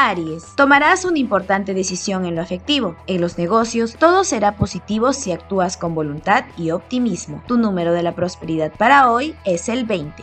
Aries, tomarás una importante decisión en lo afectivo. En los negocios, todo será positivo si actúas con voluntad y optimismo. Tu número de la prosperidad para hoy es el 20.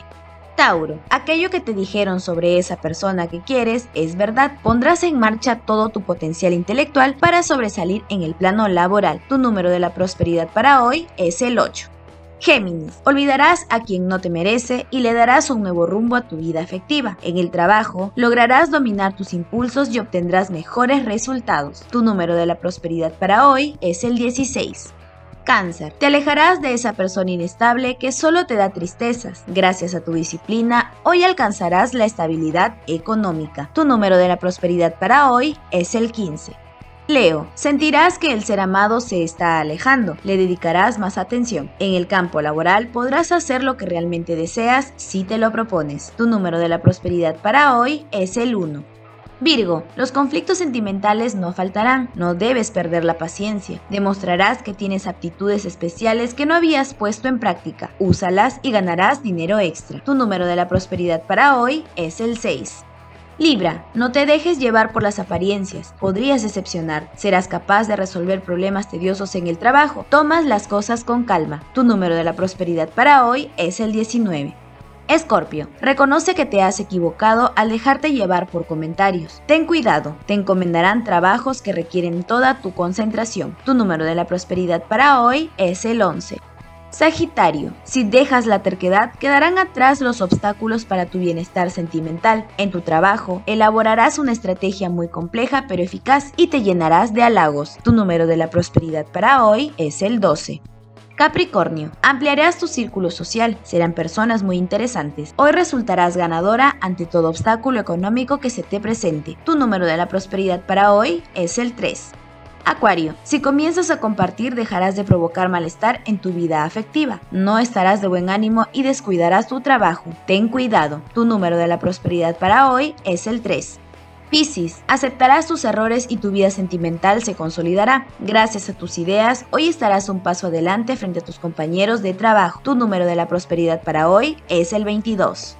Tauro, aquello que te dijeron sobre esa persona que quieres es verdad. Pondrás en marcha todo tu potencial intelectual para sobresalir en el plano laboral. Tu número de la prosperidad para hoy es el 8. Géminis, olvidarás a quien no te merece y le darás un nuevo rumbo a tu vida afectiva. En el trabajo, lograrás dominar tus impulsos y obtendrás mejores resultados. Tu número de la prosperidad para hoy es el 16. Cáncer, te alejarás de esa persona inestable que solo te da tristezas. Gracias a tu disciplina, hoy alcanzarás la estabilidad económica. Tu número de la prosperidad para hoy es el 15. Leo, sentirás que el ser amado se está alejando, le dedicarás más atención. En el campo laboral podrás hacer lo que realmente deseas si te lo propones. Tu número de la prosperidad para hoy es el 1. Virgo, los conflictos sentimentales no faltarán, no debes perder la paciencia. Demostrarás que tienes aptitudes especiales que no habías puesto en práctica. Úsalas y ganarás dinero extra. Tu número de la prosperidad para hoy es el 6. Libra, no te dejes llevar por las apariencias, podrías decepcionar, serás capaz de resolver problemas tediosos en el trabajo, tomas las cosas con calma. Tu número de la prosperidad para hoy es el 19. Escorpio, reconoce que te has equivocado al dejarte llevar por comentarios. Ten cuidado, te encomendarán trabajos que requieren toda tu concentración. Tu número de la prosperidad para hoy es el 11. Sagitario, si dejas la terquedad, quedarán atrás los obstáculos para tu bienestar sentimental. En tu trabajo, elaborarás una estrategia muy compleja pero eficaz y te llenarás de halagos. Tu número de la prosperidad para hoy es el 12. Capricornio, ampliarás tu círculo social, serán personas muy interesantes. Hoy resultarás ganadora ante todo obstáculo económico que se te presente. Tu número de la prosperidad para hoy es el 3. Acuario, si comienzas a compartir dejarás de provocar malestar en tu vida afectiva, no estarás de buen ánimo y descuidarás tu trabajo, ten cuidado, tu número de la prosperidad para hoy es el 3. Piscis, aceptarás tus errores y tu vida sentimental se consolidará, gracias a tus ideas hoy estarás un paso adelante frente a tus compañeros de trabajo, tu número de la prosperidad para hoy es el 22.